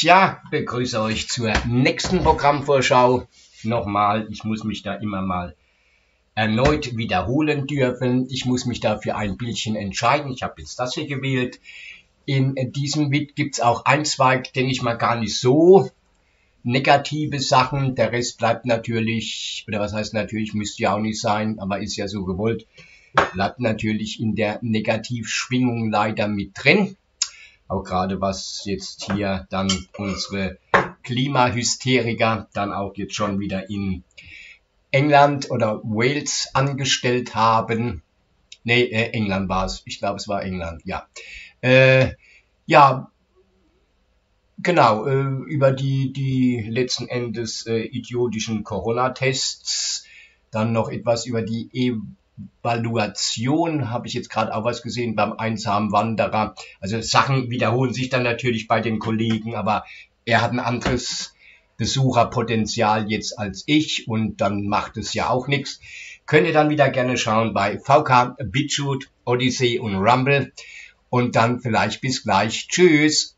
Tja, begrüße euch zur nächsten Programmvorschau. Nochmal, ich muss mich da immer mal erneut wiederholen dürfen. Ich muss mich dafür ein Bildchen entscheiden. Ich habe jetzt das hier gewählt. In diesem Vid gibt es auch einen Zweig, denke ich mal, gar nicht so negative Sachen. Der Rest bleibt natürlich, oder was heißt natürlich, müsste ja auch nicht sein, aber ist ja so gewollt, bleibt natürlich in der Negativschwingung leider mit drin. Auch gerade was jetzt hier dann unsere Klimahysteriker dann auch jetzt schon wieder in England oder Wales angestellt haben. Nee, England war es. Ich glaube, es war England, ja. Ja, genau, über die letzten Endes idiotischen Corona-Tests. Dann noch etwas über die Evaluation, habe ich jetzt gerade auch was gesehen beim einsamen Wanderer. Also Sachen wiederholen sich dann natürlich bei den Kollegen, aber er hat ein anderes Besucherpotenzial jetzt als ich und dann macht es ja auch nichts. Könnt ihr dann wieder gerne schauen bei VK, Bitchute, Odyssey und Rumble und dann vielleicht bis gleich. Tschüss!